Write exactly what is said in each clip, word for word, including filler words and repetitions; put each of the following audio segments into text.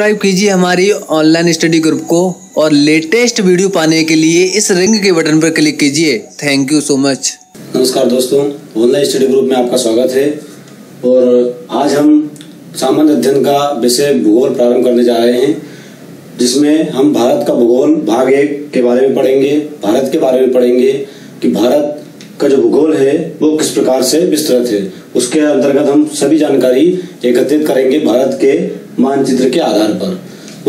Subscribe कीजिए हमारी online study group को और लेटेस्ट वीडियो पाने के लिए इस रिंग के बटन पर क्लिक कीजिए। Thank you so much. नमस्कार दोस्तों, ऑनलाइन स्टडी ग्रुप में आपका स्वागत है और आज हम सामान्य अध्ययन का विषय भूगोल प्रारंभ करने जा रहे हैं, जिसमें हम भारत का भूगोल भाग एक के बारे में पढ़ेंगे। भारत के बारे में पढ़ेंगे कि भारत का जो भूगोल है वो किस प्रकार से विस्तृत है। उसके अंतर्गत हम सभी जानकारी एकत्रित करेंगे भारत के मानचित्र के आधार पर।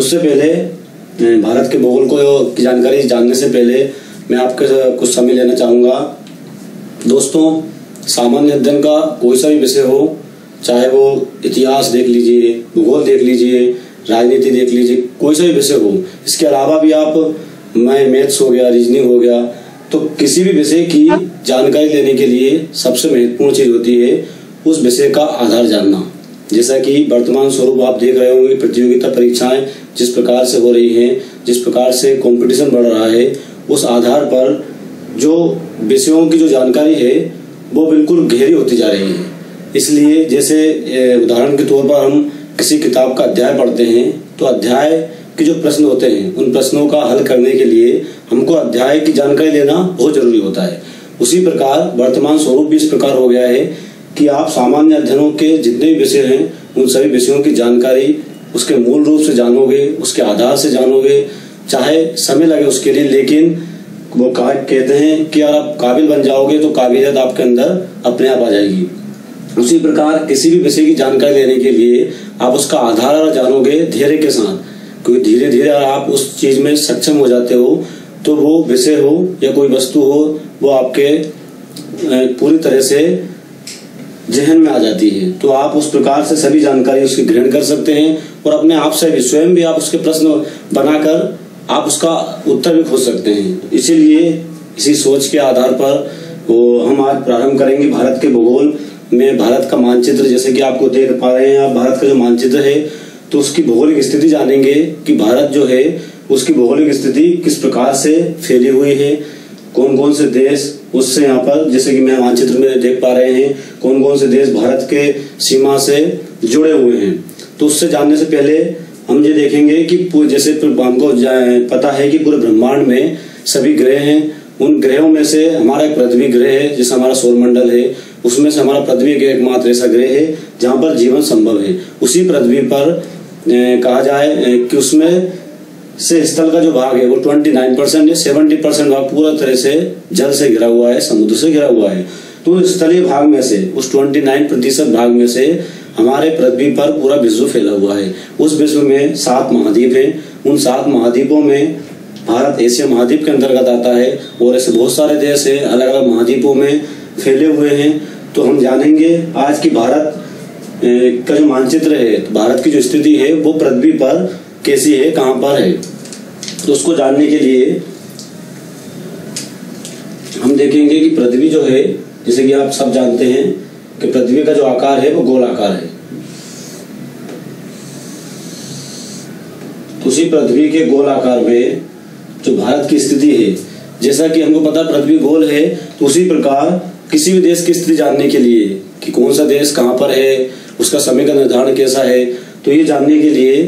उससे पहले भारत के भूगोल को की जानकारी जानने से पहले मैं आपके कुछ समय लेना चाहूँगा। दोस्तों, सामान्य अध्ययन का कोई सा भी विषय हो, चाहे वो इतिहास देख लीजिए, भूगोल देख लीजिए, राजनीति देख लीजिए, कोई सा भी विषय हो। इसके अलावा भी आप मैं मैथ्स हो गया, रीजनिंग हो गया, तो किसी भी विषय की जानकारी लेने के लिए सबसे महत्वपूर्ण चीज होती है उस विषय का आधार जानना। जैसा कि वर्तमान स्वरूप आप देख रहे होंगे, प्रतियोगिता परीक्षाएं जिस प्रकार से हो रही हैं, जिस प्रकार से कंपटीशन बढ़ रहा है, उस आधार पर जो विषयों की जो जानकारी है वो बिल्कुल गहरी होती जा रही है। इसलिए जैसे उदाहरण के तौर पर हम किसी किताब का अध्याय पढ़ते हैं तो अध्याय के जो प्रश्न होते हैं उन प्रश्नों का हल करने के लिए हमको अध्याय की जानकारी लेना बहुत जरूरी होता है। उसी प्रकार वर्तमान स्वरूप भी इस प्रकार हो गया है कि आप सामान्य अध्ययनों के जितने भी विषय हैं उन सभी विषयों की जानकारी उसके मूल रूप से जानोगे, उसके आधार से जानोगे, चाहे समय लगे उसके लिए, लेकिन वो कहते हैं कि अगर आप काबिल बन जाओगे तो काबिलियत आपके अंदर अपने आप आ जाएगी। उसी प्रकार किसी भी विषय की जानकारी लेने के लिए आप उसका आधार जानोगे धैर्य के साथ, क्योंकि धीरे धीरे आप उस चीज में सक्षम हो जाते हो तो वो विषय हो या कोई वस्तु हो वो आपके पूरी तरह से जहन में आ जाती है। तो आप उस प्रकार से सभी जानकारी उसकी ग्रहण कर सकते हैं और अपने आप से भी स्वयं भी आप उसके प्रश्न बनाकर आप उसका उत्तर भी खोज सकते हैं। इसीलिए इसी सोच के आधार पर वो हम आज प्रारंभ करेंगे भारत के भूगोल में। भारत का मानचित्र, जैसे कि आपको देख पा रहे हैं आप, भारत का जो मानचित्र है तो उसकी भौगोलिक स्थिति जानेंगे कि भारत जो है उसकी भौगोलिक स्थिति किस प्रकार से फैली हुई है, कौन कौन से देश उससे यहाँ पर, जैसे कि मैं मानचित्र में देख पा रहे हैं, कौन कौन से देश भारत के सीमा से जुड़े हुए हैं। तो उससे जानने से पहले हम ये देखेंगे कि जैसे हमको पता है कि पूरे ब्रह्मांड में सभी ग्रह हैं, उन ग्रहों में से हमारा एक पृथ्वी ग्रह है, जैसे हमारा सौरमंडल है उसमें से हमारा पृथ्वी ग्रह एकमात्र ऐसा ग्रह है जहाँ पर जीवन संभव है। उसी पृथ्वी पर कहा जाए कि उसमें से स्थल का जो भाग है वो उनतीस परसेंट है, सत्तर परसेंट भाग पूरा तरह से जल से घिरा हुआ है, समुद्र से घिरा हुआ है। तो स्थलीय भाग में से उस उनतीस प्रतिशत भाग में से हमारे पृथ्वी पर पूरा विश्व फैला हुआ है। उस विश्व में सात महाद्वीप हैं, उन सात महाद्वीपों में भारत एशिया महाद्वीप के अंतर्गत आता है और ऐसे बहुत सारे देश है अलग अलग महाद्वीपों में फैले हुए हैं। तो हम जानेंगे आज की भारत का जो मानचित्र है, तो भारत की जो स्थिति है वो पृथ्वी पर कैसी है, कहाँ पर है। तो उसको जानने के लिए हम देखेंगे कि पृथ्वी जो है, जैसे कि आप सब जानते हैं कि पृथ्वी का जो आकार है वो गोलाकार है। उसी पृथ्वी के गोलाकार में जो भारत की स्थिति है, जैसा कि हमको पता पृथ्वी गोल है, तो उसी प्रकार किसी भी देश की स्थिति जानने के लिए कि कौन सा देश कहाँ पर है, उसका समय का निर्धारण कैसा है, तो ये जानने के लिए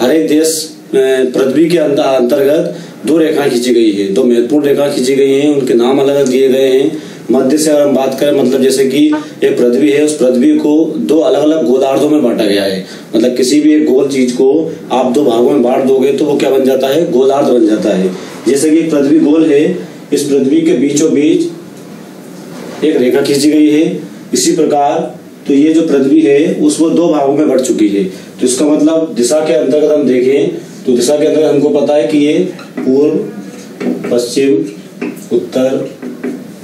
हर एक देश पृथ्वी के अंतर्गत दो रेखाएं खींची गई है, दो महत्वपूर्ण रेखाएं खींची गई हैं, उनके नाम अलग अलग दिए गए हैं। मध्य से अगर हम बात करें, मतलब जैसे कि एक पृथ्वी है, उस पृथ्वी को दो अलग अलग गोलार्धों में बांटा गया है। मतलब किसी भी एक गोल चीज को आप दो भागों में बांट दोगे तो वो क्या बन जाता है, गोलार्ध बन जाता है। जैसे कि पृथ्वी गोल है, इस पृथ्वी के बीचों बीच एक रेखा खींची गई है। इसी प्रकार तो ये जो पृथ्वी है उसको दो भागों में बढ़ चुकी है। तो इसका मतलब दिशा के अंतर्गत हम देखें तो दिशा के अंतर्गत हमको पता है कि ये पूर्व, पश्चिम, उत्तर,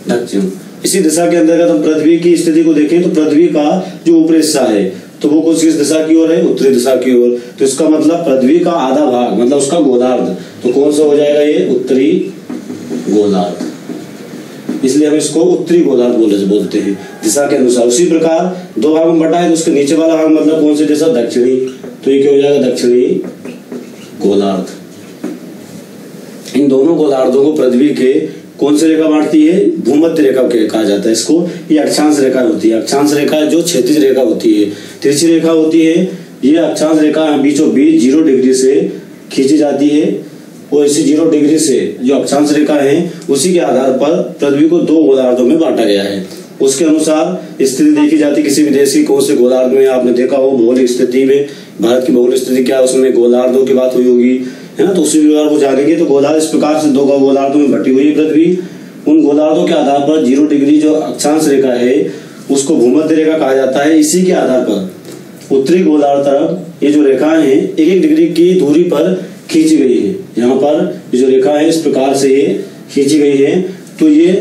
दक्षिण। इसी दिशा के अंतर्गत हम पृथ्वी की स्थिति को देखें तो पृथ्वी का जो ऊपरी हिस्सा है तो वो कुछ किस दिशा की ओर है, उत्तरी दिशा की ओर। तो इसका मतलब पृथ्वी का आधा भाग, मतलब उसका गोलार्ध, तो कौन सा हो जाएगा ये, उत्तरी गोलार्ध। इसलिए हम इसको उत्तरी गोलार्ध बोलते हैं दिशा के अनुसार। उसी प्रकार दो भाग में बटा है तो उसके नीचे वाला भाग मतलब कौन सी दिशा, दक्षिणी, तो ये क्या हो जाएगा, दक्षिणी गोलार्ध। इन दोनों गोलार्धों को पृथ्वी के कौन सी रेखा बांटती है, भूमध्य रेखा कहा जाता है इसको। ये अक्षांश रेखा होती है, अक्षांश रेखा जो क्षैतिज रेखा होती है, तिरछी रेखा होती है ये अक्षांश रेखा बीचों बीच जीरो डिग्री से खींची जाती है और इसी जीरो डिग्री से जो अक्षांश रेखा है उसी के आधार पर पृथ्वी को दो गोलार्धों में बांटा गया है। उसके अनुसार स्थिति देखी जाती है किसी भी देश की, कौन से गोलार्ध में। आपने देखा हो भौगोलिक स्थिति में, भारत की भौगोलिक स्थिति क्या, उसमें गोलार्धों की बात हुई होगी, है ना। तो उसी गोलार्ध को जानेंगे। तो गोलार्ध इस प्रकार से दो गोलार्धों में बटी हुई है पृथ्वी। उन गोलार्धों के आधार पर जीरो डिग्री जो अक्षांश रेखा है उसको भूमध्य रेखा कहा जाता है। इसी के आधार पर उत्तरी गोलार्ध तरफ ये जो रेखाएं हैं एक एक डिग्री की दूरी पर खींची गई है। यहाँ पर जो रेखा है इस प्रकार से ये खींची गई है। तो ये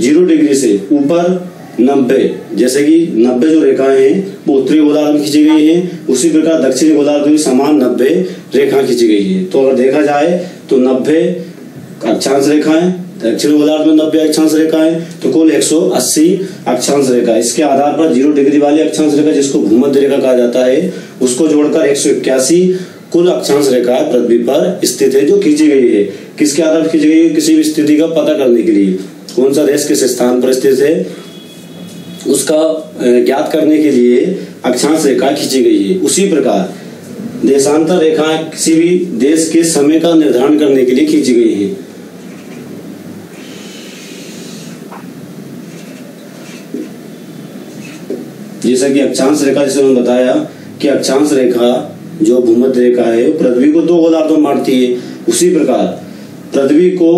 जीरो डिग्री से ऊपर नब्बे, जैसे कि नब्बे जो रेखाएं हैं वो उत्तरी गोलार्ध में खींची गई हैं, उसी प्रकार दक्षिणी गोलार्ध में समान नब्बे रेखाएं खींची गई है। तो अगर देखा जाए तो नब्बे अक्षांश रेखाएं, दक्षिण गोलार्ध में नब्बे अक्षांश रेखाएं, तो कुल एक सौ अस्सी अक्षांश रेखा। इसके आधार पर जीरो डिग्री वाली अक्षांश रेखा जिसको भूमध्य रेखा कहा जाता है उसको जोड़कर एक सौ इक्यासी कुल अक्षांश रेखा पृथ्वी पर स्थित है, जो खींची गई है। किसके आधार पर खींची गई है? किसी भी स्थिति का पता करने के लिए कौन सा देश किस स्थान पर स्थित है उसका ज्ञात करने के लिए अक्षांश रेखा खींची गई है। उसी प्रकार देशांतर रेखाएं किसी भी देश के समय का निर्धारण करने के लिए खींची गई है। जैसा कि अक्षांश रेखा, जैसे मैंने बताया कि अक्षांश रेखा जो भूमध्य रेखा है पृथ्वी को दो गोलार्धों में बांटती है, उसी प्रकार पृथ्वी को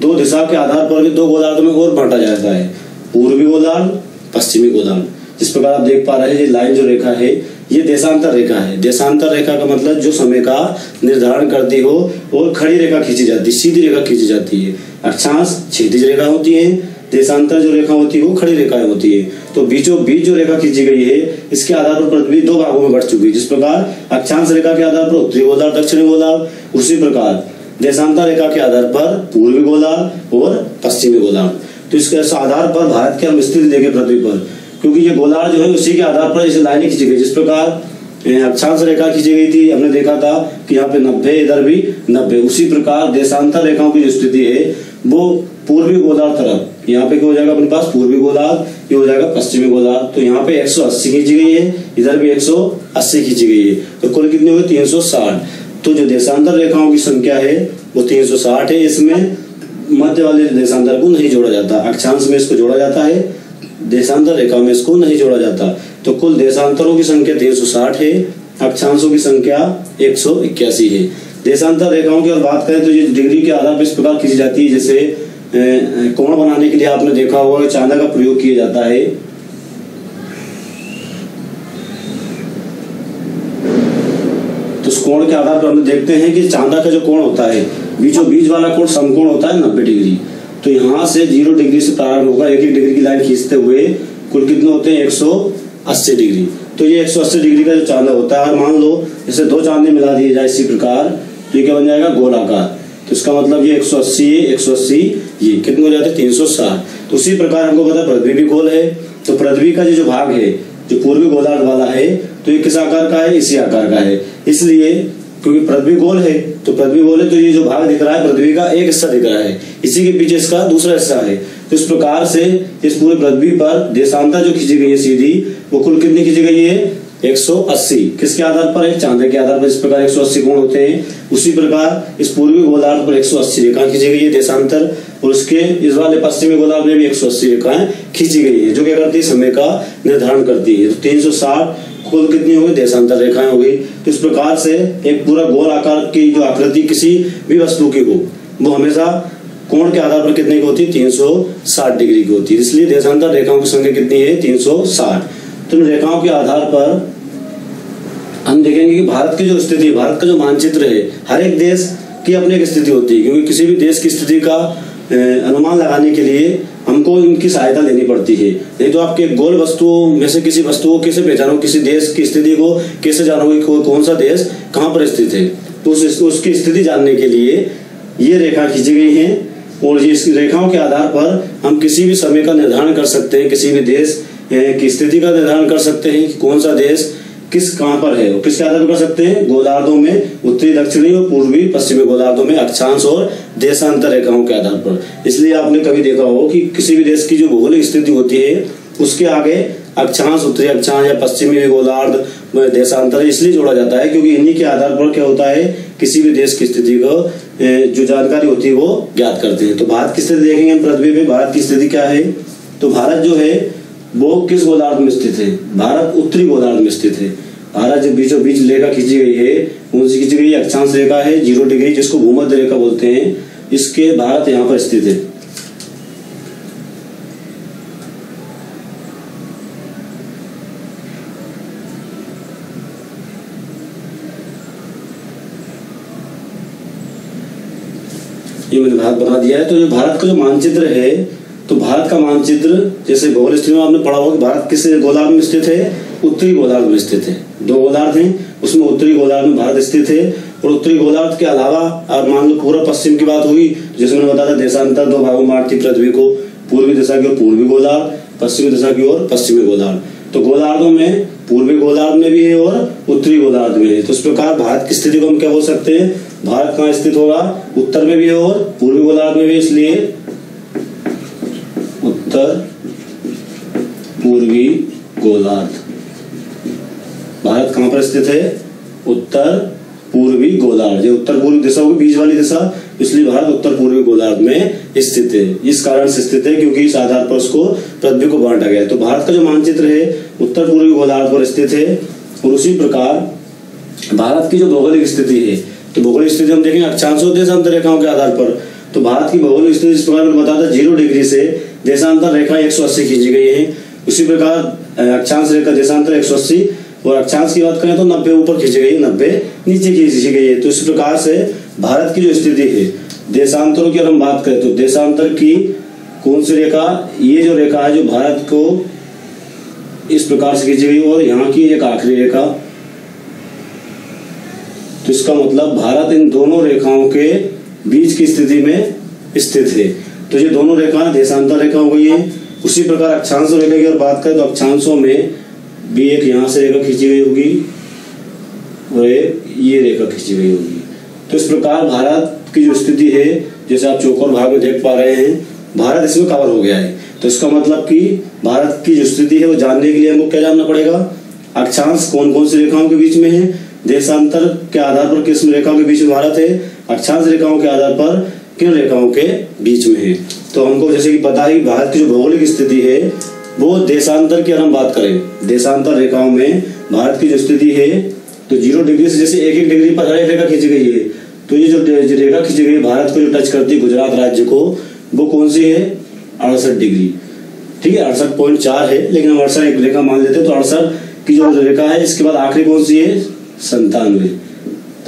दो दिशा के आधार पर भी दो गोलार्धों में और बांटा जाता है, पूर्वी गोलार्ध, पश्चिमी गोलार्ध। इस प्रकार आप देख पा रहे हैं ये लाइन जो रेखा है ये देशांतर रेखा है। देशांतर रेखा का मतलब जो समय का निर्धारण करती हो, और खड़ी रेखा खींची जाती है, सीधी रेखा खींची जाती है। अक्षांश क्षैतिज रेखा होती है, देशांतर जो रेखा होती है वो खड़ी रेखाएं होती है। तो बीचों बीच जो रेखा खींची गई है इसके आधार पर पृथ्वी दो भागों में बट चुकी है। जिस प्रकार अक्षांश रेखा के आधार पर उत्तरी गोलार्ध, दक्षिणी गोलार्ध, उसी प्रकार देशांतर रेखा के आधार पर पूर्वी गोलार्ध और पश्चिमी गोलार्ध। तो इसके आधार पर भारत के हम स्थिति देखें पृथ्वी पर, क्योंकि ये गोलार्ध जो है उसी के आधार पर इसे लाइनें खींची गई। जिस प्रकार अक्षांश रेखा खींची गई थी, हमने देखा था कि यहाँ पे नब्बे, इधर भी नब्बे, उसी प्रकार देशांतर रेखाओं की जो स्थिति है वो पूर्वी गोलार्ध तरफ, यहाँ पे क्या हो जाएगा अपने पास पूर्वी गोलार्ध, ये हो जाएगा पश्चिमी गोलार्ध। तो यहाँ पे एक सौ अस्सी खींची गई है, इधर भी एक सौ अस्सी खींची गई है, तो कुल कितनी हुई तीन सौ साठ। तो जो देशांतर रेखाओं की संख्या है वो तीन सौ साठ है। इसमें मध्य वाले देशांतर को नहीं जोड़ा जाता, अक्षांश में इसको जोड़ा जाता है, देशांतर रेखा में इसको नहीं जोड़ा जाता। तो कुल देशांतरों की संख्या तीन सौ साठ है, अक्षांशों की संख्या एक सौ इक्यासी है। देशांतर रेखाओं की अगर बात करें तो ये डिग्री के आधार पर इस प्रकार खींची जाती है। जैसे कोण बनाने के लिए आपने देखा होगा चांदा का प्रयोग किया जाता है। तो उस कोण के आधार पर हम देखते हैं कि चांदा का जो कोण होता है, बीचों बीच वाला कोण समकोण होता है नब्बे डिग्री। तो यहाँ से जीरो डिग्री से प्रारंभ होगा, एक एक डिग्री की लाइन खींचते हुए कुल कितने होते हैं एक सौ अस्सी डिग्री। तो ये एक सौ अस्सी डिग्री का जो चांदा होता है, मान लो जैसे दो चांदे मिला दिए जाए इसी प्रकार, तो ये क्या बन जाएगा गोलाकार। तो इसका मतलब ये एक सौ अस्सी है, एक सौ अस्सी ये कितने हो जाते हैं तीन सौ साठ। तो उसी प्रकार हमको पता है पृथ्वी भी गोल है। तो पृथ्वी का जो भाग है जो पूर्वी गोलार्ध वाला है तो ये किस आकार का है? इसी आकार का है। इसलिए क्योंकि पृथ्वी गोल है तो पृथ्वी गोल है तो ये जो भाग दिख रहा है पृथ्वी का एक हिस्सा दिख रहा है, इसी के पीछे इसका दूसरा हिस्सा है। तो इस प्रकार से इस पूरे पृथ्वी पर देशांतर जो खींची गई है सीधी वो कुल कितनी खींची गई है एक सौ अस्सी। किसके आधार पर है? चांदे के आधार पर। इस प्रकार एक सौ अस्सी कोण होते हैं। उसी प्रकार इस पूर्वी गोलार्ध पर एक सौ अस्सी रेखाएं खींची गई है देशांतर, और उसके इस वाले पश्चिमी गोलार्ध में भी एक सौ अस्सी रेखाएं खींची गई है जो क्या करती है समय का निर्धारण करती है। तो तीन सौ साठ कुल कितनी होगी? देशांतर रेखाएं होगी। तो इस प्रकार से एक पूरा गोल आकार की जो आकृति किसी भी वस्तु की हो वो हमेशा कोण के आधार पर कितने की होती है? तीन सौ साठ डिग्री की होती है। इसलिए देशांतर रेखाओं की संख्या कितनी है? तीन सौ साठ। तो इन रेखाओं के आधार पर हम देखेंगे कि भारत की जो स्थिति, भारत का जो मानचित्र है, हर एक देश की अपनी एक स्थिति होती है, क्योंकि किसी भी देश की स्थिति का अनुमान लगाने के लिए हमको इनकी सहायता लेनी पड़ती है। नहीं तो आपके गोल वस्तुओं में से किसी वस्तु को कैसे पहचानो, किसी देश की स्थिति को कैसे जानोगे कौन सा देश कहाँ पर स्थित है? तो उस, उसकी स्थिति जानने के लिए ये रेखा खींची गई हैं, और ये रेखाओं के आधार पर हम किसी भी समय का निर्धारण कर सकते हैं, किसी भी देश की स्थिति का निर्धारण कर सकते हैं कि कौन सा देश किस कहाँ पर है। और किसके आधार पर कर सकते हैं? गोलार्धों में, उत्तरी, दक्षिणी और पूर्वी पश्चिमी गोलार्धों में, अक्षांश और देशांतर रेखाओं के आधार पर। इसलिए आपने कभी देखा हो कि किसी भी देश की जो भौगोलिक स्थिति होती है उसके आगे अक्षांश, उत्तरी अक्षांश या पश्चिमी गोलार्ध में देशांतर इसलिए जोड़ा जाता है क्योंकि इन्हीं के आधार पर क्या होता है किसी भी देश की स्थिति को जो जानकारी होती है वो ज्ञात करते हैं। तो भारत की स्थिति देखेंगे हम पृथ्वी पे, भारत की स्थिति क्या है, तो भारत जो है वो किस गोलार्ध में स्थित है, भारत उत्तरी गोलार्ध में स्थित है। भारत जो बीचों बीच रेखा खींची गई है उनसे खींची गई अक्षांश रेखा है जीरो डिग्री जिसको भूमध्य रेखा बोलते हैं, इसके भारत यहाँ पर स्थित है। ये मैंने भारत बना दिया है। तो जो भारत का जो मानचित्र है, तो भारत का मानचित्र जैसे भूगोल स्थिति में आपने पढ़ा होगा भारत किस गोलार्ध में स्थित है, उत्तरी गोलार्ध में स्थित है। दो गोलार्ध हैं उसमें उत्तरी गोलार्ध में भारत स्थित है और उत्तरी गोलार्ध के अलावा और मान लो पूरा पश्चिम की बात होगी जिसमें मैंने बताया देशांतर दो भागों में बांटती पृथ्वी को, पूर्वी दिशा की ओर पूर्वी गोलार्ध, पश्चिमी दिशा की ओर पश्चिमी गोलार्ध। तो गोलार्धों में पूर्वी गोलार्ध में भी है और उत्तरी गोलार्ध में है। तो इस प्रकार भारत की स्थिति को हम क्या बोल सकते हैं, भारत कहाँ स्थित होगा, उत्तर में भी है और पूर्वी गोलार्ध में भी, इसलिए उत्तर पूर्वी गोलार्ध। भारत कहाँ पर स्थित है, उत्तर पूर्वी गोलार्ध, ये उत्तर पूर्वी दिशा होगी बीच वाली दिशा, इसलिए भारत उत्तर पूर्वी गोलार्ध में स्थित है। इस कारण से स्थित है क्योंकि इस आधार पर उसको पृथ्वी को बांटा गया है। तो भारत का जो मानचित्र है उत्तर पूर्वी गोलार्ध पर स्थित है। और उसी प्रकार भारत की जो भौगोलिक स्थिति है, तो भौगोलिक स्थिति हम देखेंगे अक्षांशों देशांतर रेखाओं के आधार पर। तो भारत की भौगोलिक स्थिति इस प्रकार मैंने बताया था जीरो डिग्री से देशांतर रेखा एक सौ अस्सी खींची गई है, उसी प्रकार अक्षांश रेखा देशांतर एक सौ अस्सी और अक्षांश की बात करें तो नब्बे ऊपर खींची गई नब्बे नीचे खींची गई है। तो इस प्रकार से भारत की जो स्थिति है देशांतरों की अगर हम बात करें तो देशांतर की कौन सी रेखा, ये जो रेखा है जो भारत को इस प्रकार से खींची गई और यहाँ की एक आखिरी रेखा, तो इसका मतलब भारत इन दोनों रेखाओं के बीच की स्थिति में स्थित है। तो ये दोनों रेखाएं देशांतर रेखा हो गई है। उसी प्रकार अक्षांश रेखा की अगर बात करें तो अक्षांशों में भी एक यहाँ से रेखा खींची गई होगी और ये रेखा खींची गई होगी। तो इस प्रकार भारत की जो स्थिति है जैसे आप चौकोर भाग में देख पा रहे हैं भारत इसमें कवर हो गया है। तो इसका मतलब कि भारत की जो स्थिति है वो जानने के लिए हमको क्या जानना पड़ेगा, अक्षांश कौन कौन सी रेखाओं के बीच में है, देशांतर के आधार पर किस रेखाओं के बीच में भारत है, अक्षांश रेखाओं के आधार पर किन रेखाओं के बीच में है। तो हमको जैसे कि पता है भारत की जो भौगोलिक स्थिति है वो देशांतर की अगर हम बात करें देशांतर रेखाओं में भारत की जो स्थिति है तो जीरो डिग्री से जैसे एक एक डिग्री पर हर एक रेखा खींची गई है। तो ये जो रेखा खींची गई भारत को जो टच करती है गुजरात राज्य को वो कौन सी है, अड़सठ डिग्री, ठीक है अड़सठ पॉइंट चार है लेकिन हम अड़सठ एक रेखा मान लेते हैं। तो अड़सठ की जो रेखा है इसके बाद आखिरी कौन सी है, संतानवे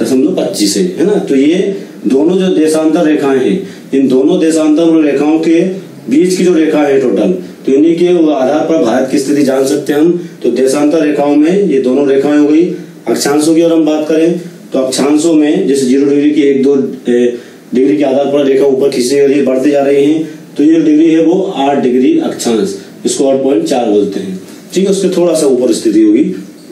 दशमलव पच्चीस है, है ना। तो ये दोनों जो देशांतर रेखाएं हैं इन दोनों देशांतर रेखाओं के बीच की जो रेखा है टोटल, तो इन्हीं के आधार पर भारत की स्थिति जान सकते हैं हम। तो देशांतर रेखाओं में ये दोनों रेखाएं हो गई। अक्षांशों की अगर हम बात करें तो अक्षांशों में जैसे जीरो डिग्री की एक दो डिग्री के आधार पर रेखा ऊपर खींची जा रही है बढ़ती जा रही है, तो ये डिग्री है वो आठ डिग्री अक्षांश, इसको आठ पॉइंट चार बोलते हैं, ठीक है उसके थोड़ा सा ऊपर स्थिति होगी।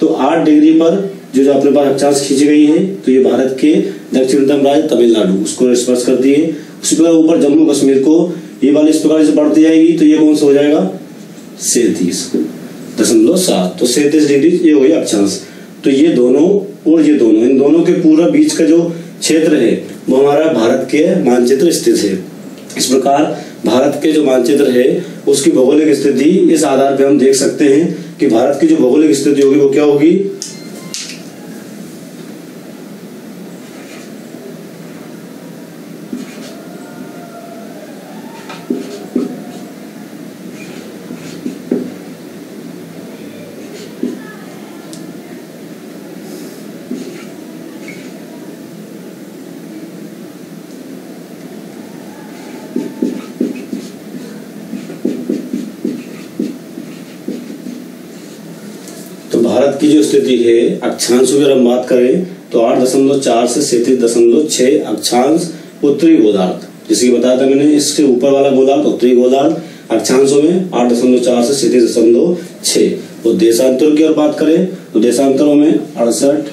तो आठ डिग्री पर जो जो अपने पास अक्षांश खींची गई है तो ये भारत के दक्षिणतम राज्य तमिलनाडु उसको स्पर्श करती है। उसी प्रकार ऊपर जम्मू कश्मीर को ये वाली इस प्रकार से बढ़ती जाएगी तो ये कौन सा हो जाएगा सैंतीस दशमलव सात, तो सैंतीस डिग्री ये हो गया अक्षांश। तो ये दोनों और ये दोनों इन दोनों के पूरा बीच का जो क्षेत्र है वो हमारा भारत के मानचित्र स्थित है। इस प्रकार भारत के जो मानचित्र है उसकी भौगोलिक स्थिति इस आधार पर हम देख सकते हैं कि भारत की जो भौगोलिक स्थिति होगी वो क्या होगी। भारत की जो स्थिति है अक्षांशों की हम बात करें तो आठ दशमलव चार से सैंतीस दशमलव छह अक्षांश उत्तरी गोलार्ध, जैसे कि बताया था मैंने इसके ऊपर वाला गोलार्ध उत्तरी गोलार्ध अक्षांशों में आठ दशमलव चार से सैंतीस दशमलव छह। और देशांतरों की अगर बात करें तो देशांतरों में अड़सठ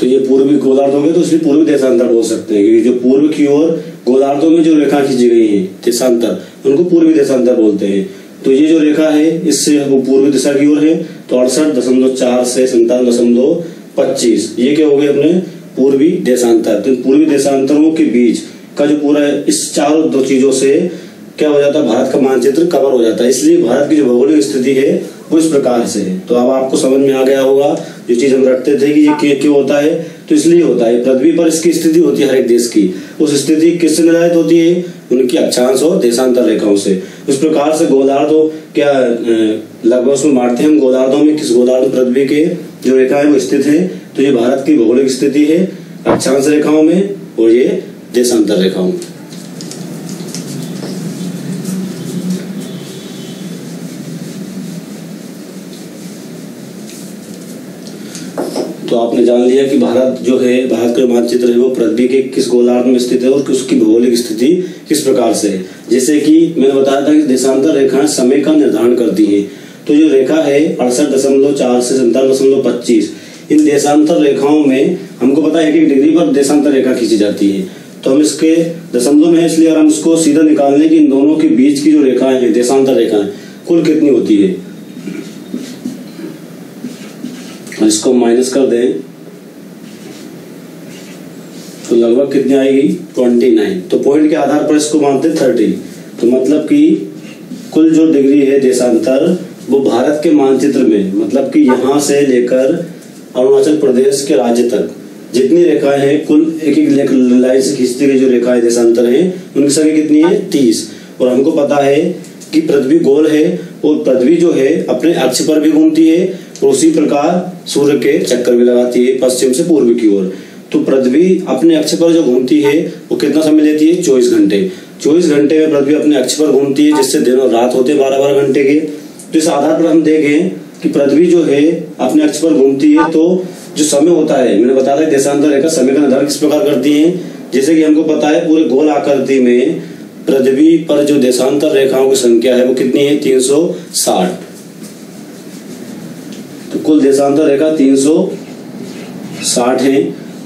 तो ये पूर्व भी गोलार्धों में, तो इसलिए पूर्वी देशांतर बोल सकते हैं, क्योंकि जो पूर्व की ओर गोलार्धों में जो रेखा खींची गई है देशांतर, उनको पूर्वी देशांतर बोलते हैं। तो ये जो रेखा है इससे वो पूर्वी दिशा की ओर है, तो अड़सठ दशमलव चार से संतावन दशमलव पच्चीस, ये क्या हो गया अपने पूर्वी देशांतर। तो पूर्वी देशांतरों के बीच का जो पूरा इस चारों दो चीजों से क्या हो जाता है, भारत का मानचित्र कवर हो जाता है। इसलिए भारत की जो भौगोलिक स्थिति है वो इस प्रकार से है। तो अब आपको समझ में आ गया होगा जो चीज हम रटते थे कि ये क्यों होता है, तो इसलिए होता है पृथ्वी पर इसकी स्थिति होती है हर एक देश की, उस स्थिति किससे निर्धारित होती है, उनकी अक्षांश और देशांतर रेखाओं से। उस प्रकार से गोलार्धों क्या लगभग उसमें मारते हैं हम गोलार्धों में किस गोलार्ध पृथ्वी के जो रेखा है वो स्थित है। तो ये भारत की भौगोलिक स्थिति है अक्षांश रेखाओं में और ये देशांतर रेखाओं में। तो आपने जान लिया कि भारत जो है, भारत का मानचित्र है वो पृथ्वी के किस गोलार्ध में स्थित है और उसकी भौगोलिक स्थिति किस प्रकार से है। जैसे कि मैंने बताया था कि देशांतर रेखाएं समय का निर्धारण करती हैं। तो जो रेखा है अड़सठ दशमलव चार से संतावन दशमलव पच्चीस, इन देशांतर रेखाओं में हमको पता है कि डिग्री पर देशांतर रेखा खींची जाती है, तो हम इसके दशमलव में है इसलिए और हम इसको सीधा निकालने की इन दोनों के बीच की जो रेखाएं हैं देशांतर रेखाएं कुल कितनी होती है, इसको माइनस कर दें तो लगभग कितनी आएगी उनतीस। तो पॉइंट के आधार पर इसको मानते तीस, तो मतलब कि कुल जो डिग्री है देशांतर वो भारत के मानचित्र में, मतलब कि यहाँ से लेकर अरुणाचल प्रदेश के राज्य तक जितनी रेखाएं हैं कुल एक एक लाइन से खींचती हुई जो रेखाएं देशांतर हैं उनकी संख्या कितनी है तीस। और हमको पता है कि पृथ्वी गोल है और पृथ्वी जो है अपने अक्ष पर भी घूमती है और उसी प्रकार सूर्य के चक्कर भी लगाती है पश्चिम से पूर्व की ओर। तो पृथ्वी अपने अक्ष पर जो घूमती है वो कितना समय लेती है, चौबीस घंटे। चौबीस घंटे में पृथ्वी अपने अक्ष पर घूमती है, जिससे दिन और रात होते हैं बारह बारह घंटे के। तो इस आधार पर हम देखें कि पृथ्वी जो है अपने अक्ष पर घूमती है, तो जो समय होता है मैंने बताया था देशांतर रेखा समय का निर्धारण किस प्रकार करती है। जैसे कि हमको पता है पूरे गोल आकृति में पृथ्वी पर जो देशांतर रेखाओं की संख्या है वो कितनी है तीन सौ साठ। तो कुल देशांतर रेखा तीन सौ साठ है।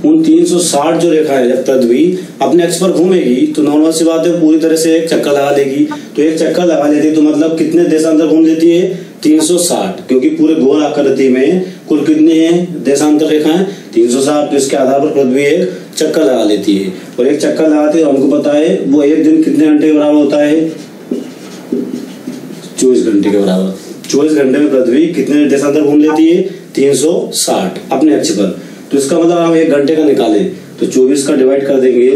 उन तीन सौ साठ जो रेखा है जब पृथ्वी अपने अक्ष पर घूमेगी तो नॉर्मल सी बात है पूरी तरह से एक चक्कर लगा देगी। तो एक चक्कर लगा लेती तो मतलब कितने देशांतर घूम लेती है तीन सौ साठ, क्योंकि पूरे गोल आकृति में कुल कितने हैं देशांतर रेखाएं तीन सौ साठ। तो इसके आधार पर पृथ्वी एक चक्कर लगा लेती है और एक चक्कर लगाते हुए हमको पता है वो एक दिन कितने घंटे के बराबर होता है चौबीस घंटे के बराबर। चौबीस घंटे में पृथ्वी कितने देशांतर घूम लेती है तीन सौ साठ अपने अक्ष पर। तो इसका मतलब हम एक घंटे का निकालें तो चौबीस का डिवाइड कर देंगे,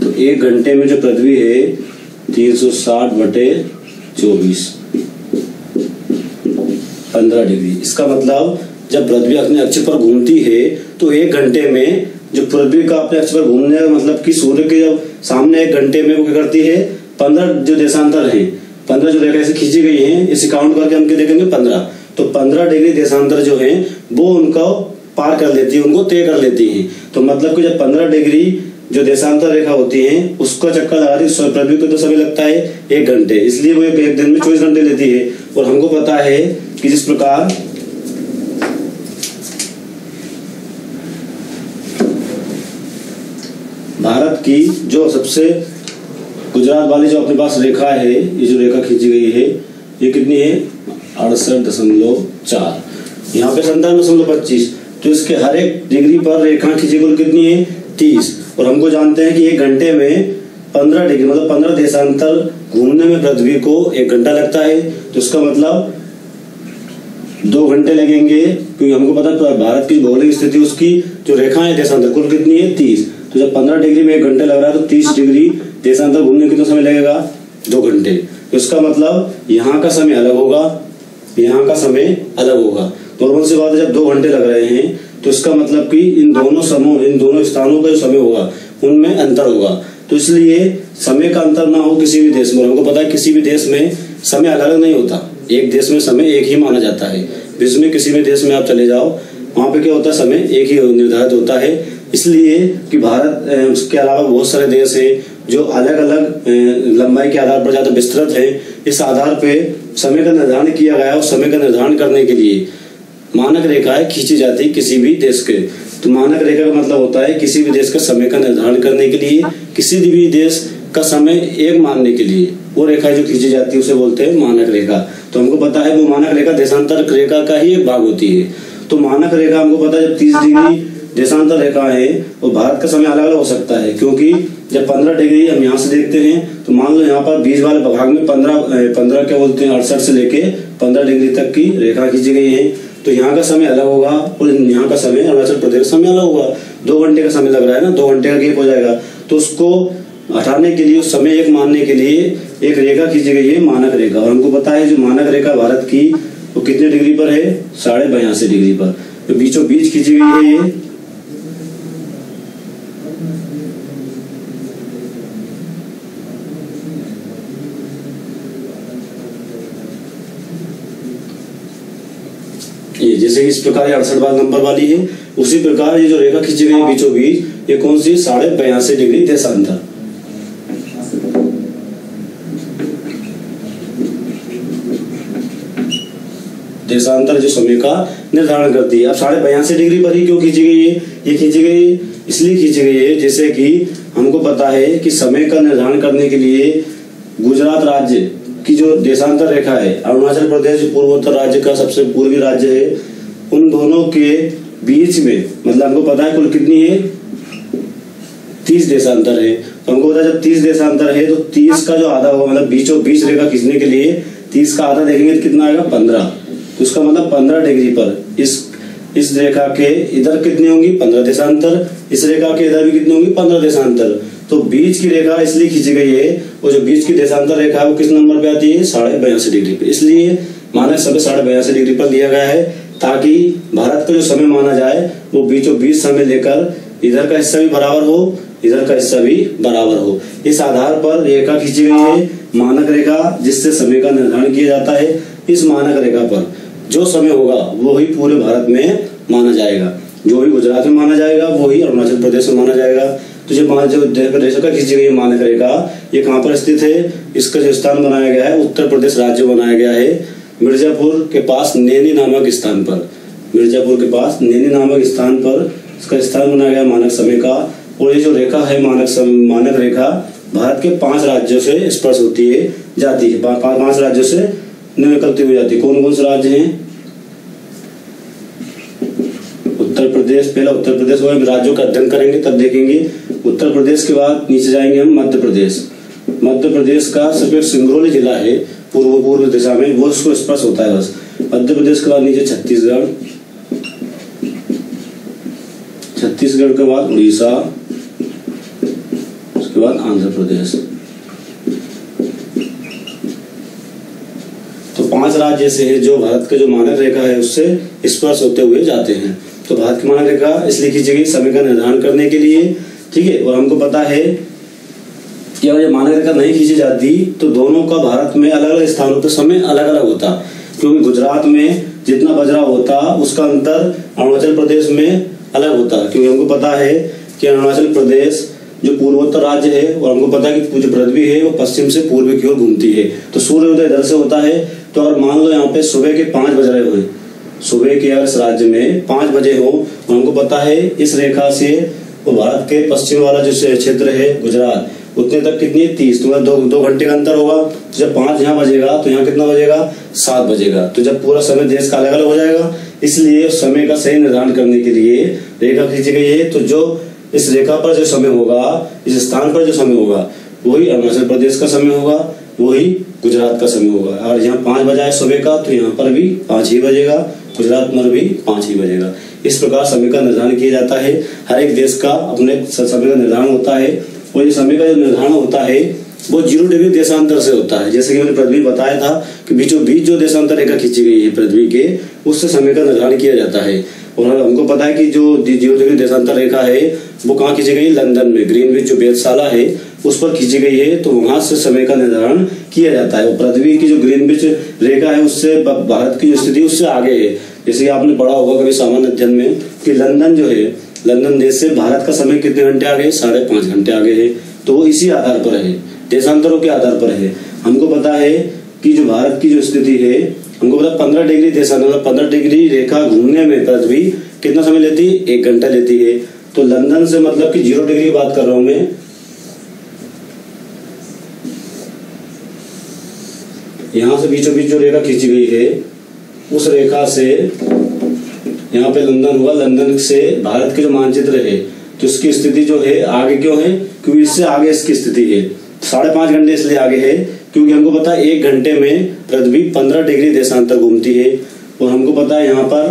तो एक घंटे में जो पृथ्वी है तीन सौ साठ बटे चौबीस पंद्रह डिग्री। इसका मतलब जब पृथ्वी अपने अक्ष पर घूमती है तो एक घंटे में जो पृथ्वी का अपने अक्ष पर घूमने का मतलब कि सूर्य के जब सामने एक घंटे में वो क्या करती है पंद्रह जो देशांतर है पंद्रह जो रेखा से खींची गई है इसे काउंट करके हम क्या देखेंगे पंद्रह। तो पंद्रह डिग्री देशांतर जो है वो उनका पार कर लेती है, उनको तय कर लेती है। तो मतलब कि जब पंद्रह डिग्री जो देशांतर रेखा होती है उसका चक्कर लगाती है पृथ्वी को तो समय लगता है एक घंटे, इसलिए वो एक दिन में चौबीस घंटे लेती है। और हमको पता है कि जिस प्रकार भारत की जो सबसे गुजरात वाली जो अपने पास रेखा है ये जो रेखा खींची गई है ये कितनी है अड़सठ दशमलव चार, यहाँ पे संतावन दशमलव पच्चीस। तो इसके हर एक डिग्री पर रेखा खींची कुल कितनी है तीस। और हमको जानते हैं कि एक घंटे में पंद्रह डिग्री मतलब पंद्रह देशांतर घूमने में पृथ्वी को एक घंटा लगता है, तो इसका मतलब दो घंटे लगेंगे, क्योंकि हमको पता है भारत की भौगोलिक स्थिति उसकी जो रेखाएं देशांतर कुल कितनी है तीस। तो जब पंद्रह डिग्री में एक घंटे लग रहा है तो तीस डिग्री देशांतर घूमने में कितना समय लगेगा दो घंटे। तो इसका मतलब यहाँ का समय अलग होगा, यहाँ का समय अलग होगा। नॉर्मल सी बात है जब दो घंटे लग रहे हैं तो इसका मतलब कि इन दोनों समूह इन दोनों स्थानों का जो समय होगा उनमें अंतर होगा। तो इसलिए समय का अंतर ना हो किसी भी देश में, हमको पता है किसी भी देश में समय अलग नहीं होता, एक देश में समय एक ही माना जाता है। विश्व में किसी भी देश में आप चले जाओ वहाँ पे क्या होता है समय एक ही निर्धारित होता है। इसलिए कि भारत उसके अलावा बहुत सारे देश हैं जो अलग अलग लंबाई के आधार पर ज़्यादा विस्तृत हैं, इस आधार पर समय का निर्धारण किया गया। और समय का निर्धारण करने के लिए मानक रेखा है खींची जाती है किसी भी देश के। तो मानक रेखा का मतलब होता है किसी भी देश का समय का निर्धारण करने के लिए, किसी भी देश का समय एक मानने के लिए वो रेखा जो खींची जाती है उसे बोलते हैं मानक रेखा। तो हमको पता है वो मानक रेखा देशांतर रेखा का ही एक भाग होती है। तो मानक रेखा हमको पता है जब तीस डिग्री देशांतर रेखा है वो भारत का समय अलग अलग हो सकता है, क्योंकि जब पंद्रह डिग्री हम यहाँ से देखते हैं तो मान लो यहाँ पर बीस वाले भाग में पंद्रह पंद्रह क्या बोलते हैं अड़सठ से लेके पंद्रह डिग्री तक की रेखा खींची गई है, तो यहाँ का समय अलग होगा और यहाँ का समय अरुणाचल प्रदेश का समय अलग होगा। दो घंटे का समय लग रहा है ना, दो घंटे का गैप हो जाएगा। तो उसको हटाने के लिए, उस समय एक मानने के लिए एक रेखा खींची गई है मानक रेखा। और हमको पता है जो मानक रेखा भारत की वो कितने डिग्री पर है, साढ़े बयासी डिग्री पर, तो बीचों बीच खींची गई है ये। ये जैसे इस प्रकार अड़सठ बार नंबर वाली है, उसी प्रकार ये जो रेखा खींची गई है बीचों बीच, ये कौन सी, साढ़े बयासी डिग्री देशांतर। देशांतर जो समय का निर्धारण करती है। अब साढ़े बयासी डिग्री पर ही क्यों खींची गई है, ये खींची गई इसलिए खींची गई है जैसे कि हमको पता है कि समय का निर्धारण करने के लिए गुजरात राज्य कि जो देशांतर रेखा है, अरुणाचल प्रदेश पूर्वोत्तर राज्य का सबसे पूर्वी राज्य है, उन दोनों के बीच में मतलब हमको पता है कुल कितनी है, तीस देशांतर है। तो हमको पता है जब तीस देशांतर है तो तीस का जो आधा होगा, मतलब बीचों बीच रेखा खींचने के लिए तीस का आधा देखेंगे तो कितना आएगा, पंद्रह। तो उसका मतलब पंद्रह डिग्री पर इस इस रेखा के इधर कितने होंगी, पंद्रह देशांतर, इस रेखा के इधर भी कितने होंगी, पंद्रह देशांतर। तो बीच की रेखा इसलिए खींची गई है, और जो बीच की देशांतर रेखा है वो किस नंबर पे आती है, साढ़े बयासी डिग्री पे। इसलिए मानक समय साढ़े बयासी डिग्री पर दिया गया है ताकि भारत का जो समय माना जाए वो बीचों बीच समय लेकर इधर का हिस्सा भी बराबर हो, इधर का हिस्सा भी बराबर हो। इस आधार पर रेखा खींची गई है मानक रेखा, जिससे समय का निर्धारण किया जाता है। इस मानक रेखा पर जो समय होगा वो ही पूरे भारत में माना जाएगा, जो भी गुजरात में माना जाएगा वो ही अरुणाचल प्रदेश में माना जाएगा। तो जो मान जो रेखा खींची गई मानक रेखा ये कहाँ पर स्थित है, इसका जो स्थान बनाया गया है उत्तर प्रदेश राज्य बनाया गया है, मिर्जापुर के पास नैनी नामक स्थान पर, मिर्जापुर के पास नैनी नामक स्थान पर इसका स्थान बनाया गया मानक समय का। और ये जो रेखा है मानक समय मानक रेखा भारत के पांच राज्यों से स्पर्श होती है जाती है, पांच राज्यों से निकलती हुई जाती है। कौन कौन से राज्य हैं, उत्तर प्रदेश, पहला उत्तर प्रदेश होगा, राज्यों का अध्ययन करेंगे तब देखेंगे। उत्तर प्रदेश के बाद नीचे जाएंगे हम मध्य प्रदेश, मध्य प्रदेश का सिर्फ सिंगरौली जिला है पूर्व पूर्व दिशा में, वो उसको स्पर्श होता है बस। मध्य प्रदेश के बाद नीचे छत्तीसगढ़, छत्तीसगढ़ के बाद उड़ीसा, उसके बाद आंध्र प्रदेश। तो पांच राज्य ऐसे हैं जो भारत के जो मानक रेखा है उससे स्पर्श होते हुए जाते हैं। तो भारत की मानक रेखा इसलिए खींची गई समय का निर्धारण करने के लिए, ठीक है। और हमको पता है कि अगर ये मानक रेखा नहीं खींची जाती तो दोनों का भारत में अलग अलग स्थानों पर समय अलग अलग होता, क्योंकि गुजरात में जितना बजरा होता उसका अंतर अरुणाचल प्रदेश में अलग होता, क्योंकि हमको पता है कि अरुणाचल प्रदेश जो पूर्वोत्तर राज्य है और हमको पता है कि जो पृथ्वी है वो पश्चिम से पूर्व की ओर घूमती है, तो सूर्योदय इधर से होता है। तो अगर मान लो यहाँ पे सुबह के पांच बज रहे हुए, सुबह के अगर इस राज्य में पांच बजे हो, और हमको पता है इस रेखा से वो भारत के पश्चिम वाला जो क्षेत्र है गुजरात उतने तक कितनी है, तीस। तो दो दो घंटे का अंतर होगा, तो जब पांच यहाँ बजेगा तो यहाँ कितना बजेगा, सात बजेगा। तो जब पूरा समय देश का अलग अलग हो जाएगा, इसलिए समय का सही निर्धारण करने के लिए रेखा खींची गई है। तो जो इस रेखा पर जो समय होगा, इस स्थान पर जो समय होगा, वही अरुणाचल प्रदेश का समय होगा, वही गुजरात का समय होगा। और यहाँ पांच बजा है सुबह का, तो यहाँ पर भी पांच ही बजेगा, गुजरात में भी पांच ही बजेगा। इस प्रकार समय का निर्धारण किया जाता है। हर एक देश का अपने समय का निर्धारण होता है, और ये समय का जो निर्धारण होता है वो जीरो डिग्री देशांतर से होता है। जैसे कि मैंने पृथ्वी बताया था कि बीचों बीच जो देशांतर रेखा खींची गई है पृथ्वी के, उससे समय का निर्धारण किया जाता है। और हमको पता है कि जो जीरो डिग्री देशांतर रेखा है वो कहाँ खींची गई, लंदन में ग्रीनविच जो वेधशाला है उस पर खींची गई है, तो वहां से समय का निर्धारण किया जाता है। पृथ्वी की जो ग्रीनविच रेखा है उससे भारत की जो स्थिति उससे आगे है। जैसे कि आपने पढ़ा होगा कभी सामान्य अध्ययन में कि लंदन जो है, लंदन देश से भारत का समय कितने घंटे आगे है, साढ़े पांच घंटे आगे है। तो वो इसी आधार पर है, देशांतरों के आधार पर है। हमको पता है कि जो भारत की जो स्थिति है हमको बोला पंद्रह डिग्री दिशा अनुसार पंद्रह डिग्री रेखा घूमने में तब भी कितना समय लेती है, एक घंटा लेती है। तो लंदन से मतलब कि जीरो डिग्री की बात कर रहा हूं मैं, यहां से बीचों बीच जो रेखा खींची गई है उस रेखा से यहाँ पे लंदन हुआ, लंदन से भारत के जो मानचित्र है तो इसकी स्थिति जो है आगे क्यों है, क्योंकि इससे आगे इसकी स्थिति है साढ़े पांच घंटे इसलिए आगे है क्योंकि हमको पता है एक घंटे में पृथ्वी पंद्रह डिग्री देशांतर घूमती है और हमको पता है यहाँ पर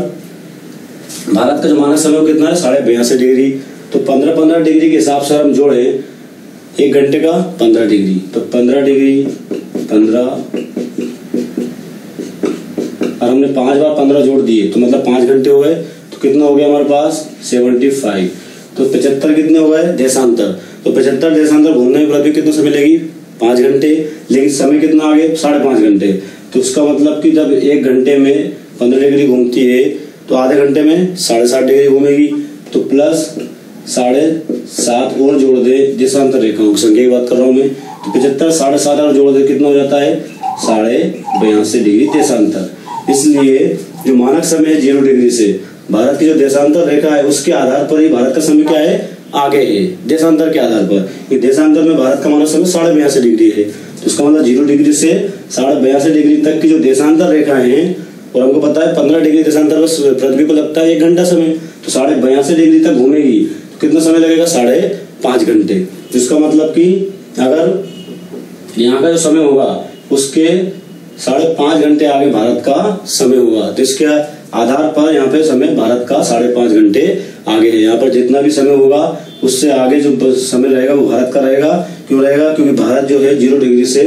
भारत का जो मानक समय कितना है साढ़े बयासी डिग्री। तो पंद्रह पंद्रह डिग्री के हिसाब से हम जोड़े एक घंटे का पंद्रह डिग्री, तो पंद्रह डिग्री पंद्रह और हमने पांच बार पंद्रह जोड़ दिए तो मतलब पांच घंटे हो गए। तो कितना हो गया हमारे पास पचहत्तर, तो पचहत्तर कितने हो गए देशांतर, तो पचहत्तर देशांतर घूमने में पृथ्वी कितना समय लेगी पांच घंटे, लेकिन समय कितना आ गया साढ़े पांच घंटे। तो उसका मतलब कि जब एक घंटे में पंद्रह डिग्री घूमती है तो आधे घंटे में साढ़े सात डिग्री घूमेगी, तो प्लस साढ़े सात और जोड़ दे देशांतर रेखाओं की संख्या की बात कर रहा हूँ मैं, तो पचहत्तर साढ़े सात और जोड़ दे कितना हो जाता है साढ़े बयासी डिग्री देशांतर। इसलिए जो मानक समय है जीरो डिग्री से भारत की जो देशांतर रेखा है उसके आधार पर ही भारत का समय क्या है आगे है देशांतर के आधार पर। देशांतर में भारत का मानक समय साढ़े बयासी डिग्री है तो इसका मतलब जीरो डिग्री से साढ़े बयासी डिग्री तक की जो देशांतर रेखा है, और हमको पता है पंद्रह डिग्री देशांतर पर पृथ्वी को लगता है एक घंटा समय, तो साढ़े बयासी डिग्री तक घूमेगी तो कितना समय लगेगा साढ़े पांच घंटे। जिसका मतलब कि अगर यहाँ का जो समय होगा उसके साढ़े पांच घंटे आगे भारत का समय हुआ, तो इसके आधार पर यहाँ पे समय भारत का साढ़े पांच घंटे आगे है। यहाँ पर जितना भी समय होगा उससे आगे जो समय रहेगा वो भारत का रहेगा, क्यों रहेगा क्योंकि भारत जो है जीरो डिग्री से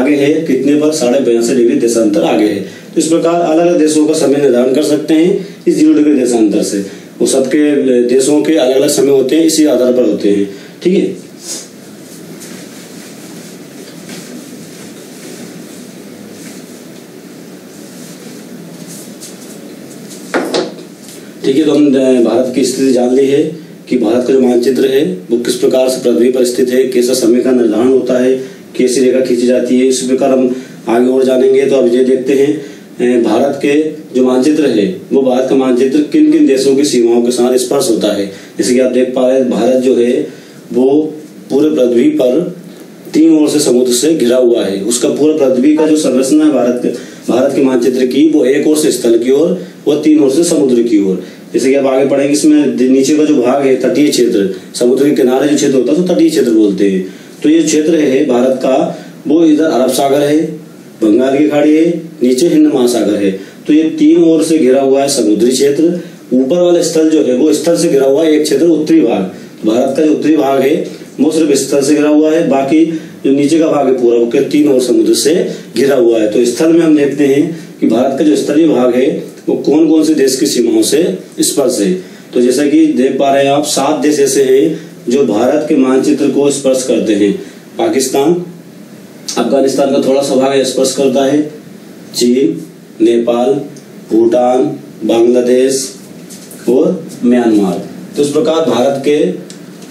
आगे है कितने पर साढ़े बयासी डिग्री देशांतर आगे है। तो इस प्रकार अलग अलग देशों का समय निर्धारण कर सकते हैं इस जीरो डिग्री देशांतर से, वो सबके देशों के अलग अलग समय होते हैं इसी आधार पर होते हैं। ठीक है, ठीक है। तो हमने भारत की स्थिति जान ली है कि भारत का जो मानचित्र है वो किस प्रकार से पृथ्वी पर स्थित है, कैसा समय का निर्धारण होता है, कैसी रेखा खींची जाती है। इसी प्रकार हम आगे और जानेंगे। तो अब ये देखते हैं भारत के जो मानचित्र है वो भारत का मानचित्र किन किन देशों की सीमाओं के साथ स्पर्श होता है। जैसे कि आप देख पा रहे हैं भारत जो है वो पूरे पृथ्वी पर तीन ओर से समुद्र से घिरा हुआ है, उसका पूरा पृथ्वी का जो संरचना है भारत भारत के मानचित्र की वो एक ओर से स्थल की ओर और तीन ओर से समुद्र की ओर। जैसे कि आप आगे पढ़ेंगे इसमें नीचे का जो भाग है तटीय क्षेत्र, समुद्र के किनारे जो क्षेत्र होता है तो तटीय क्षेत्र बोलते हैं। तो ये क्षेत्र है भारत का वो इधर अरब सागर है, बंगाल की खाड़ी है, नीचे हिंद महासागर है, तो ये तीन ओर से घिरा हुआ है समुद्री क्षेत्र। ऊपर वाला स्थल जो है वो स्थल से घिरा हुआ है, एक क्षेत्र उत्तरी भाग भारत का जो उत्तरी भाग है वो सिर्फ स्थल से घिरा हुआ है, बाकी जो नीचे का भाग है पूरा वो तीन ओर समुद्र से घिरा हुआ है। तो स्थल में हम देखते हैं कि भारत का जो स्थलीय भाग है वो कौन कौन से देश की सीमाओं से स्पर्श है। तो जैसा कि देख पा रहे हैं आप सात देश ऐसे हैं जो भारत के मानचित्र को स्पर्श करते हैं। पाकिस्तान, अफगानिस्तान का थोड़ा सा भाग स्पर्श करता है, चीन, नेपाल, भूटान, बांग्लादेश और म्यांमार। तो इस प्रकार भारत के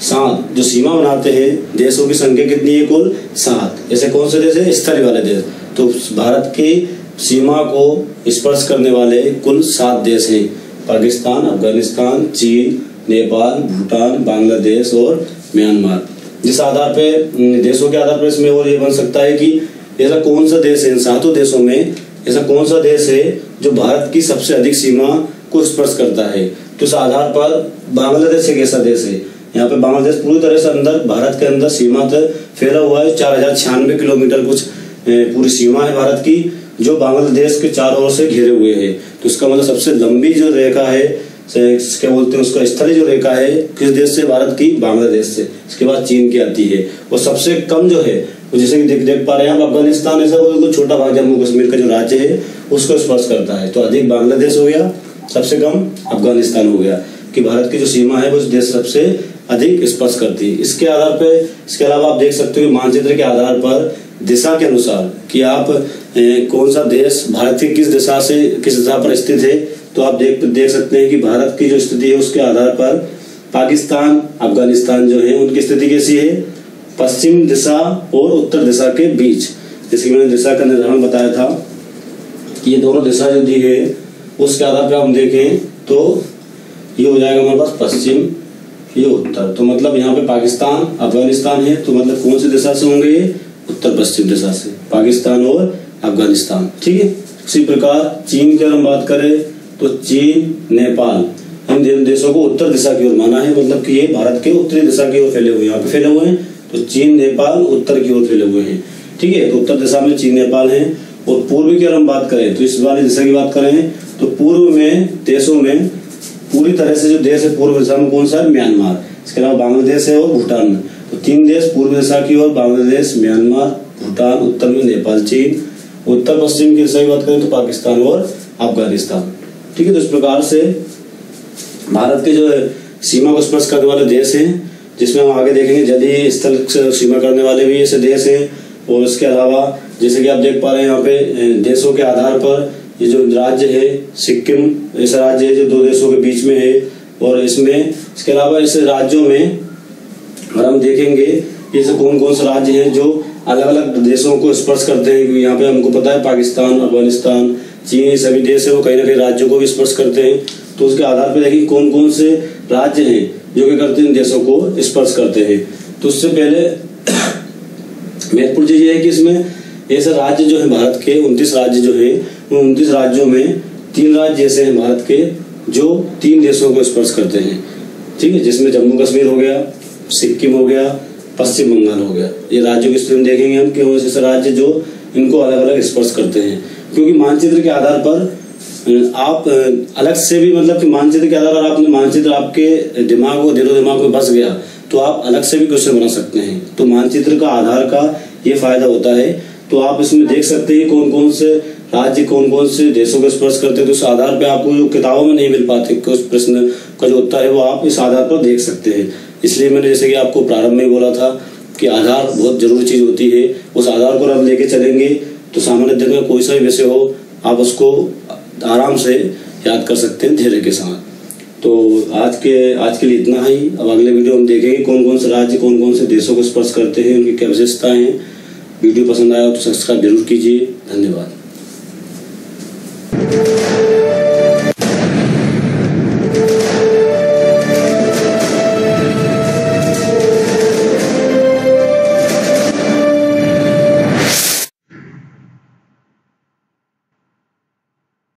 सात जो सीमा बनाते हैं देशों की संख्या कितनी है कुल सात। ऐसे कौन से देश है स्थलीय वाले देश, तो भारत की सीमा को स्पर्श करने वाले कुल सात देश हैं पाकिस्तान, अफगानिस्तान, चीन, नेपाल, भूटान, बांग्लादेश और म्यांमार। जिस आधार पे देशों के आधार पर इसमें और ये बन सकता है कि ऐसा कौन सा देश है इन सातों देशों में ऐसा कौन सा देश है जो भारत की सबसे अधिक सीमा को स्पर्श करता है। तो इस आधार पर बांग्लादेश एक ऐसा देश है, यहाँ पे बांग्लादेश पूरी तरह से अंदर भारत के अंदर सीमा तक फैला हुआ है, चार हजार छियानवे किलोमीटर कुछ पूरी सीमा है भारत की जो बांग्लादेश के चारों ओर से घिरे हुए है। तो इसका मतलब सबसे लंबी जो रेखा है क्या बोलते हैं उसका स्थलीय जो रेखा है किस देश से भारत की बांग्लादेश से, इसके बाद चीन की आती है। और सबसे कम जो है जैसे कि देख देख पा रहे हैं आप अफगानिस्तान ऐसा कोई छोटा भाग जम्मू कश्मीर का जो राज्य है उसको स्पर्श करता है। तो अधिक बांग्लादेश हो गया, सबसे कम अफगानिस्तान हो गया कि भारत की जो सीमा है वो देश सबसे अधिक स्पर्श करती है। इसके आधार पे इसके अलावा आप देख सकते हो मानचित्र के आधार पर दिशा के अनुसार कि आप ए, कौन सा देश भारत की किस दिशा से किस दिशा पर स्थित है। तो आप देख देख सकते हैं कि भारत की जो स्थिति है उसके आधार पर पाकिस्तान, अफगानिस्तान जो है उनकी स्थिति कैसी है पश्चिम दिशा और उत्तर दिशा के बीच। जैसे मैंने दिशा का निर्धारण बताया था ये दोनों दिशा जो दी गई है उसके आधार पर हम देखें तो ये हो जाएगा हमारे पास पश्चिम, ये उत्तर। तो मतलब यहाँ पे पाकिस्तान अफगानिस्तान है, तो मतलब कौन सी दिशा से होंगे? उत्तर पश्चिम दिशा से, पाकिस्तान और अफगानिस्तान। ठीक है, इसी प्रकार चीन की अगर हम बात करें तो चीन नेपाल इन देशों को उत्तर दिशा की ओर माना है, मतलब कि ये भारत के उत्तरी दिशा की ओर फैले हुए, यहाँ पे फैले हुए हैं। तो चीन नेपाल उत्तर की ओर फैले हुए हैं। ठीक है, तो उत्तर दिशा में चीन नेपाल है। और पूर्व की अगर हम बात करें तो इस वाली दिशा की बात करें तो पूर्व में देशों में पूरी तरह से जो देश है पूर्व दिशा में कौन सा है? म्यांमार। इसके अलावा बांग्लादेश है और भूटान। तो तीन देश पूर्व दिशा की ओर, बांग्लादेश, म्यांमार, भूटान, उत्तर में नेपाल, चीन। उत्तर पश्चिम की दिशा की बात करें तो पाकिस्तान और अफगानिस्तान। ठीक है, तो इस प्रकार से भारत के जो सीमा को स्पर्श करने वाले देश हैं, जिसमें हम आगे देखेंगे जलीय स्थल सीमा करने वाले भी ऐसे देश हैं। और इसके अलावा जैसे कि आप देख पा रहे हैं यहाँ पे देशों के आधार पर ये जो राज्य है सिक्किम ऐसा राज्य है जो दो देशों के बीच में है। और इसमें इसके अलावा इस राज्यों में और हम देखेंगे ऐसे कौन कौन से राज्य हैं जो अलग अलग देशों को स्पर्श करते हैं, क्योंकि यहाँ पे हमको पता है पाकिस्तान, अफगानिस्तान, चीन सभी देश है वो कहीं ना कहीं राज्यों को भी स्पर्श करते हैं। तो उसके आधार पर देखिए कौन कौन से राज्य हैं जो क्या करते हैं, देशों को स्पर्श करते हैं। तो उससे पहले महत्वपूर्ण चीज ये है कि इसमें ऐसे राज्य जो है भारत के उनतीस राज्य जो है उन उनतीस राज्यों में तीन राज्य ऐसे हैं भारत के जो तीन देशों को स्पर्श करते हैं। ठीक है, जिसमें जम्मू कश्मीर हो गया, सिक्किम हो गया, पश्चिम बंगाल हो गया। ये राज्यों की स्थिति देखेंगे हम कि ऐसे राज्य जो इनको अलग अलग स्पर्श करते हैं, क्योंकि मानचित्र के आधार पर आप अलग से भी मतलब कि मानचित्र के आधार पर आपने मानचित्र आपके दिमाग और दिलो दिमाग में बस गया तो आप अलग से भी क्वेश्चन बना सकते हैं। तो मानचित्र का आधार का ये फायदा होता है। तो आप इसमें देख सकते हैं कौन कौन से राज्य कौन कौन से देशों को स्पर्श करते हैं। तो इस आधार पे आपको जो किताबों में नहीं मिल पाते कुछ प्रश्न का जो उत्तर है वो आप इस आधार पर देख सकते हैं। इसलिए मैंने जैसे कि आपको प्रारंभ में बोला था कि आधार बहुत जरूरी चीज होती है। उस आधार को आप लेके चलेंगे तो सामान्य दिन में कोई सा भी विषय हो आप उसको आराम से याद कर सकते हैं धैर्य के साथ। तो आज के आज के लिए इतना ही। अब अगले वीडियो हम देखेंगे कौन कौन से राज्य कौन कौन से देशों को स्पर्श करते हैं, उनकी क्या विशेषताएं हैं। वीडियो पसंद आया तो सब्सक्राइब जरूर कीजिए। धन्यवाद।